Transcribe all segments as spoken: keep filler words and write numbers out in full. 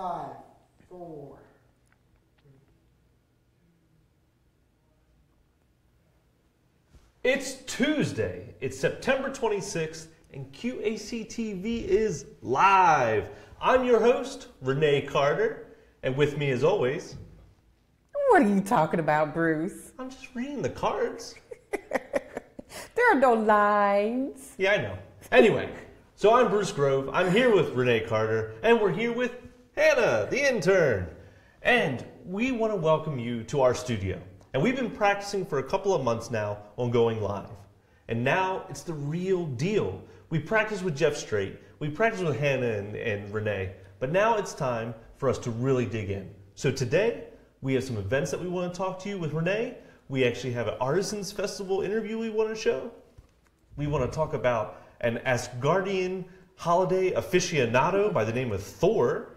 Five, four. It's Tuesday. It's September twenty-sixth, and Q A C T V is live. I'm your host, Renee Carter, and with me as always... What are you talking about, Bruce? I'm just reading the cards. There are no lines. Yeah, I know. Anyway, so I'm Bruce Grove. I'm here with Renee Carter, and we're here with Hannah, the intern. And we want to welcome you to our studio. And we've been practicing for a couple of months now on going live. And now it's the real deal. We practiced with Jeff Strait. We practiced with Hannah and, and Renee. But now it's time for us to really dig in. So today, we have some events that we want to talk to you with Renee. We actually have an Artisans Festival interview we want to show. We want to talk about an Asgardian holiday aficionado by the name of Thor.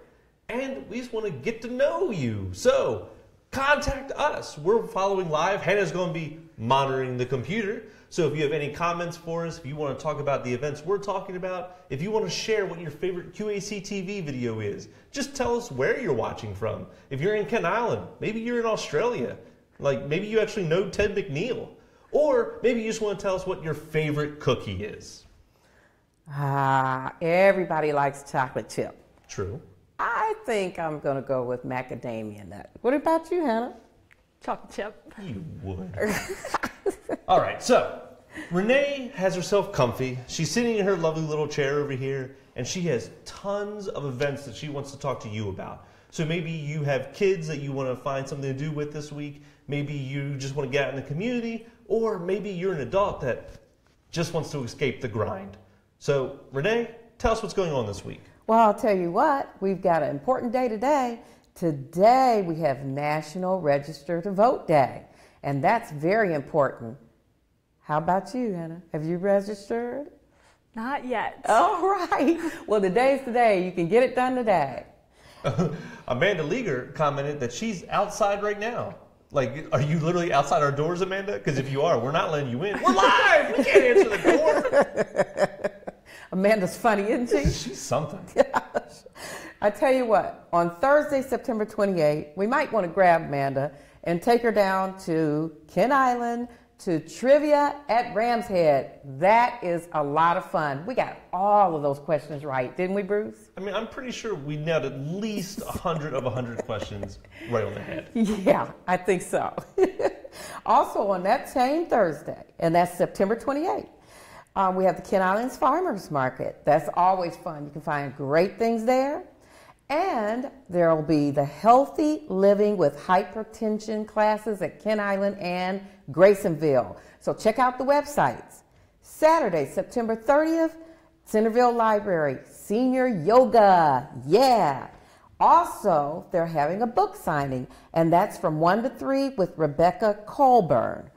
And we just want to get to know you. So, contact us. We're following live. Hannah's going to be monitoring the computer. So if you have any comments for us, if you want to talk about the events we're talking about, if you want to share what your favorite Q A C T V video is, just tell us where you're watching from. If you're in Kent Island, maybe you're in Australia. Like maybe you actually know Ted McNeil. Or maybe you just want to tell us what your favorite cookie is. Ah, everybody likes chocolate chip. True. I think I'm going to go with macadamia nut. What about you, Hannah? Chocolate chip. You would. All right, so Renee has herself comfy. She's sitting in her lovely little chair over here, and she has tons of events that she wants to talk to you about. So maybe you have kids that you want to find something to do with this week. Maybe you just want to get out in the community, or maybe you're an adult that just wants to escape the grind. So, Renee, tell us what's going on this week. Well, I'll tell you what, we've got an important day today. Today we have National Register to Vote Day, and that's very important. How about you, Hannah? Have you registered? Not yet. All right. Well, today's the day. You can get it done today. Amanda Liger commented that she's outside right now. Like, are you literally outside our doors, Amanda? Because if you are, we're not letting you in. We're live! We can't answer the door! Amanda's funny, isn't she? She's something. I tell you what, on Thursday, September twenty-eighth, we might want to grab Amanda and take her down to Kent Island to Trivia at Ram's Head. That is a lot of fun. We got all of those questions right, didn't we, Bruce? I mean, I'm pretty sure we nailed at least one hundred of one hundred questions right on the head. Yeah, I think so. Also, on that same Thursday, and that's September twenty-eighth, Um, we have the Kent Islands Farmers Market. That's always fun. You can find great things there. And there will be the Healthy Living with Hypertension classes at Kent Island and Graysonville. So check out the websites. Saturday, September thirtieth, Centerville Library, Senior Yoga. Yeah. Also, they're having a book signing, and that's from one to three with Rebecca Colburn.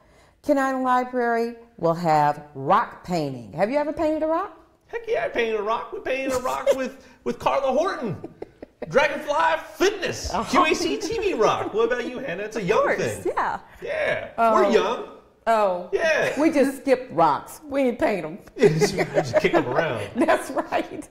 Kent Island Library will have rock painting. Have you ever painted a rock? Heck yeah, I painted a rock. We painted a rock with, with Carla Horton. Dragonfly Fitness. Oh. Q A C T V rock. What about you, Hannah? It's a young course, thing. Yeah. Yeah. Um, We're young. Oh. Yeah. We just skip rocks. We ain't paint them. We just kick them around. That's right.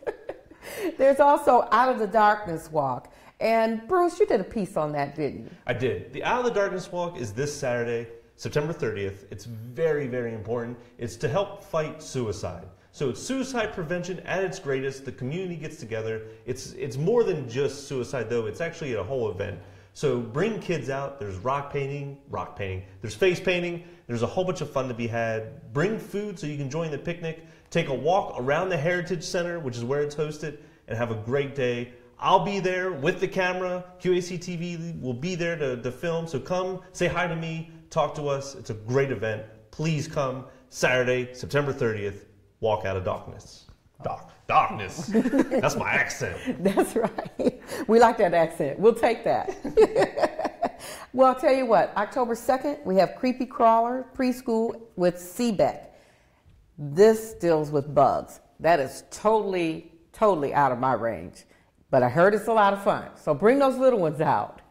There's also Out of the Darkness Walk. And Bruce, you did a piece on that, didn't you? I did. The Out of the Darkness Walk is this Saturday, September thirtieth. It's very, very important. It's to help fight suicide. So it's suicide prevention at its greatest. The community gets together. It's, it's more than just suicide, though. It's actually a whole event. So bring kids out. There's rock painting, rock painting. There's face painting. There's a whole bunch of fun to be had. Bring food so you can join the picnic. Take a walk around the Heritage Center, which is where it's hosted, and have a great day. I'll be there with the camera. Q A C T V will be there to, to film. So come, say hi to me. Talk to us. It's a great event. Please come Saturday, September thirtieth. Walk out of darkness. Dark. Darkness. That's my accent. That's right. We like that accent. We'll take that. Well, I'll tell you what. October second, we have Creepy Crawler Preschool with C B E C. This deals with bugs. That is totally, totally out of my range. But I heard it's a lot of fun. So bring those little ones out.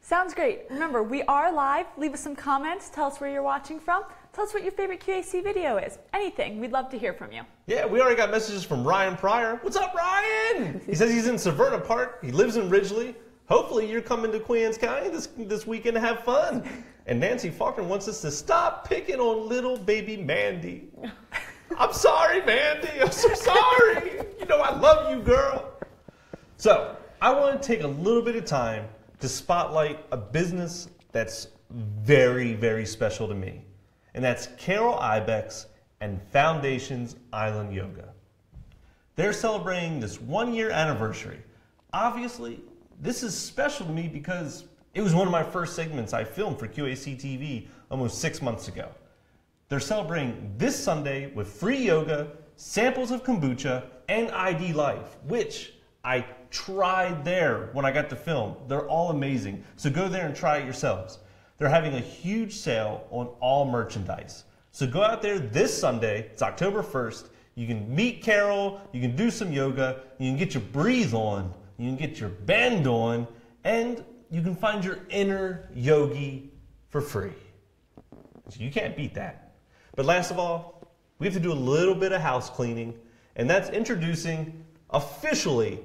Sounds great. Remember, we are live. Leave us some comments. Tell us where you're watching from. Tell us what your favorite Q A C video is. Anything. We'd love to hear from you. Yeah, we already got messages from Ryan Pryor. What's up, Ryan? He says he's in Severna Park. He lives in Ridgely. Hopefully you're coming to Queen Anne's County this, this weekend to have fun. And Nancy Faulkner wants us to stop picking on little baby Mandy. I'm sorry, Mandy. I'm so sorry. You know I love you, girl. So I want to take a little bit of time to spotlight a business that's very, very special to me. And that's Carol Ibex and Foundations Island Yoga. They're celebrating this one-year anniversary. Obviously, this is special to me because it was one of my first segments I filmed for Q A C T V almost six months ago. They're celebrating this Sunday with free yoga, samples of kombucha, and I D Life, which I tried there when I got to film. They're all amazing, so go there and try it yourselves. They're having a huge sale on all merchandise. So go out there this Sunday, it's October first, you can meet Carol, you can do some yoga, you can get your breathe on, you can get your bend on, and you can find your inner yogi for free. So you can't beat that. But last of all, we have to do a little bit of house cleaning, and that's introducing officially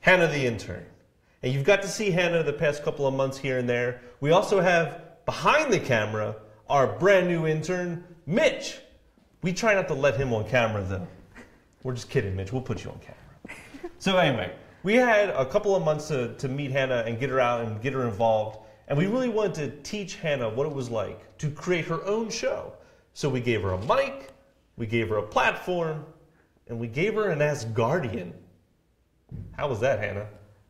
Hannah the intern. And you've got to see Hannah the past couple of months here and there. We also have, behind the camera, our brand new intern, Mitch. We try not to let him on camera, though. We're just kidding, Mitch. We'll put you on camera. So anyway, we had a couple of months to, to meet Hannah and get her out and get her involved. And we really wanted to teach Hannah what it was like to create her own show. So we gave her a mic, we gave her a platform, and we gave her an Asgardian. How was that, Hannah?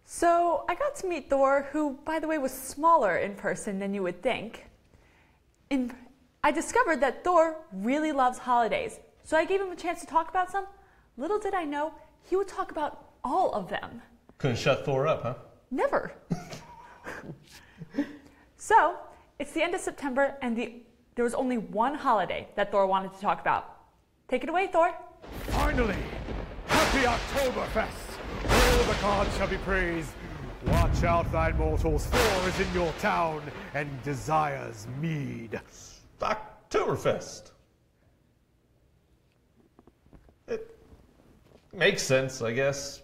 So I got to meet Thor, who, by the way, was smaller in person than you would think. And I discovered that Thor really loves holidays, so I gave him a chance to talk about some. Little did I know, he would talk about all of them. Couldn't shut Thor up, huh? Never. So it's the end of September, and the, there was only one holiday that Thor wanted to talk about. Take it away, Thor. Finally, happy Oktoberfest. All the gods shall be praised. Watch out, thy mortals, Thor is in your town and desires mead. Oktoberfest. It makes sense, I guess.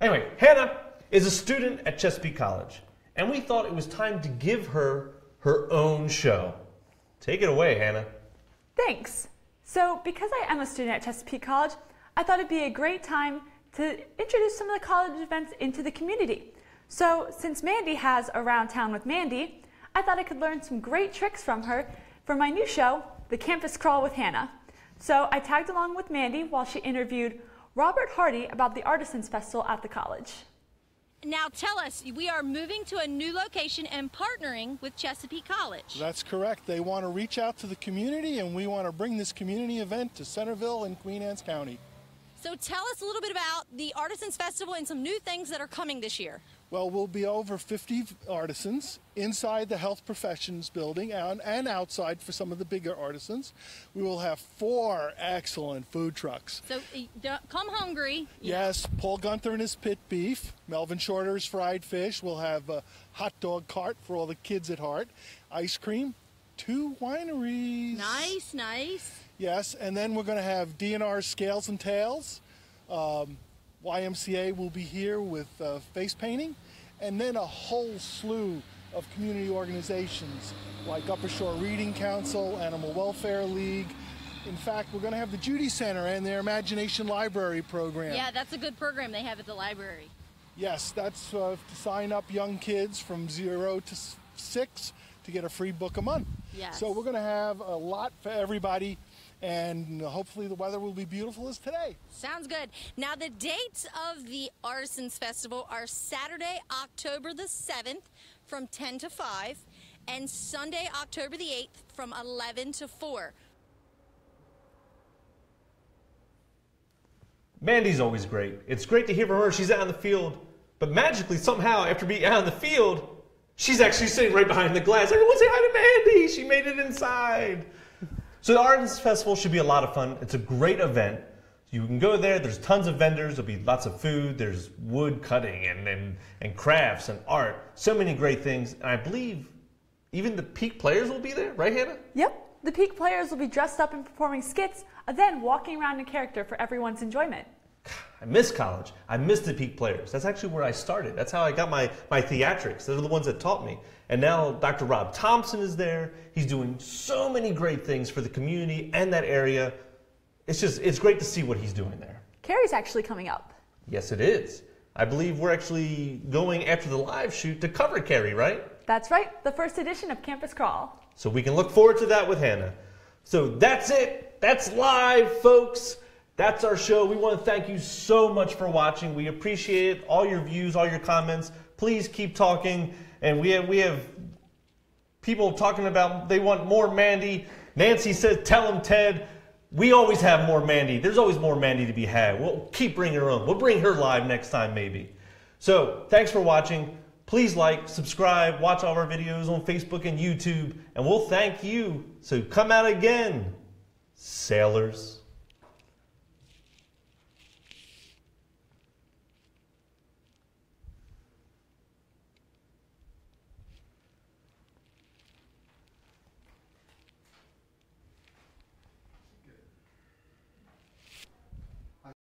Anyway, Hannah is a student at Chesapeake College, and we thought it was time to give her her own show. Take it away, Hannah. Thanks. So, because I am a student at Chesapeake College, I thought it'd be a great time to introduce some of the college events into the community. So since Mandy has Around Town with Mandy, I thought I could learn some great tricks from her for my new show, The Campus Crawl with Hannah. So I tagged along with Mandy while she interviewed Robert Hardy about the Artisans Festival at the college. Now tell us, we are moving to a new location and partnering with Chesapeake College. That's correct. They want to reach out to the community, and we want to bring this community event to Centerville and Queen Anne's County. So tell us a little bit about the Artisans Festival and some new things that are coming this year. Well, we'll be over fifty artisans inside the Health Professions Building and, and outside for some of the bigger artisans. We will have four excellent food trucks. So uh, come hungry. Yes, Paul Gunther and his pit beef, Melvin Shorter's fried fish. We'll have a hot dog cart for all the kids at heart, ice cream, two wineries. Nice, nice. Yes, and then we're going to have D N R Scales and Tails. Um, Y M C A will be here with uh, face painting. And then a whole slew of community organizations like Upper Shore Reading Council, Animal Welfare League. In fact, we're going to have the Judy Center and their Imagination Library program. Yeah, that's a good program they have at the library. Yes, that's uh, to sign up young kids from zero to six to get a free book a month. Yes. So we're going to have a lot for everybody. And hopefully the weather will be beautiful as today. Sounds good. Now the dates of the Artisans Festival are Saturday, October the seventh from ten to five and Sunday, October the eighth from eleven to four. Mandy's always great. It's great to hear from her. She's out in the field, but magically somehow after being out in the field, she's actually sitting right behind the glass. Everyone say hi to Mandy. She made it inside. So the Artisans Festival should be a lot of fun. It's a great event. You can go there. There's tons of vendors. There'll be lots of food. There's wood cutting and, and, and crafts and art. So many great things. And I believe even the Peak Players will be there. Right, Hannah? Yep. The Peak players will be dressed up and performing skits, and then walking around in character for everyone's enjoyment. I miss college. I miss the Peak players. That's actually where I started. That's how I got my, my theatrics. Those are the ones that taught me. And now Doctor Rob Thompson is there. He's doing so many great things for the community and that area. It's just, it's great to see what he's doing there. Carrie's actually coming up. Yes, it is. I believe we're actually going after the live shoot to cover Carrie, right? That's right. The first edition of Campus Crawl. So we can look forward to that with Hannah. So that's it. That's live, folks. That's our show. We want to thank you so much for watching. We appreciate it. All your views, all your comments. Please keep talking. And we have, we have people talking about they want more Mandy. Nancy says, tell them, Ted. We always have more Mandy. There's always more Mandy to be had. We'll keep bringing her on. We'll bring her live next time, maybe. So thanks for watching. Please like, subscribe, watch all of our videos on Facebook and YouTube. And we'll thank you. So come out again, sailors.